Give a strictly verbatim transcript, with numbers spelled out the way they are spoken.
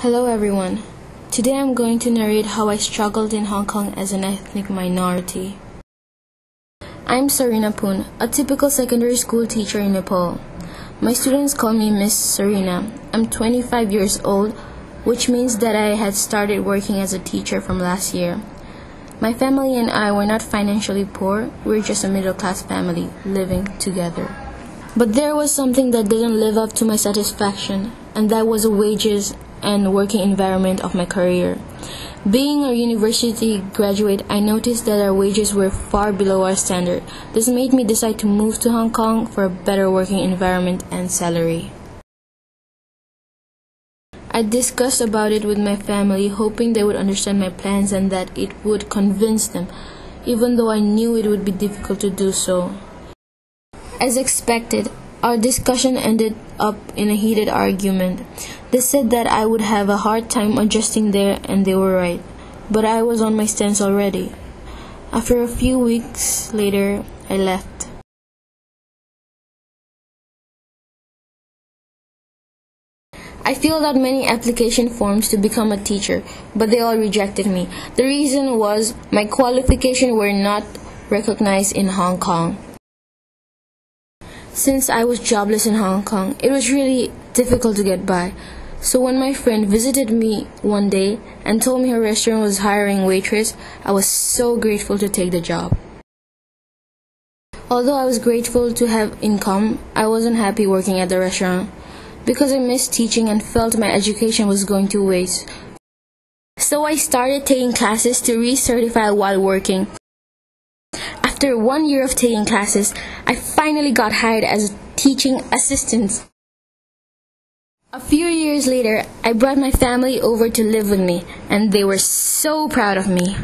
Hello everyone. Today I'm going to narrate how I struggled in Hong Kong as an ethnic minority. I'm Serena Poon, a typical secondary school teacher in Nepal. My students call me Miss Serena. I'm twenty-five years old, which means that I had started working as a teacher from last year. My family and I were not financially poor, we were just a middle-class family living together. But there was something that didn't live up to my satisfaction, and that was the wages and working environment of my career. Being a university graduate, I noticed that our wages were far below our standard. This made me decide to move to Hong Kong for a better working environment and salary. I discussed about it with my family, hoping they would understand my plans and that it would convince them, even though I knew it would be difficult to do so. As expected, our discussion ended up in a heated argument. They said that I would have a hard time adjusting there, and they were right. But I was on my stance already. After a few weeks later, I left. I filled out many application forms to become a teacher, but they all rejected me. The reason was my qualifications were not recognized in Hong Kong. Since I was jobless in Hong Kong, it was really difficult to get by. So when my friend visited me one day and told me her restaurant was hiring waitress, I was so grateful to take the job. Although I was grateful to have income, I wasn't happy working at the restaurant because I missed teaching and felt my education was going to waste. So I started taking classes to recertify while working. After one year of taking classes, I finally got hired as a teaching assistant. A few years later, I brought my family over to live with me, and they were so proud of me.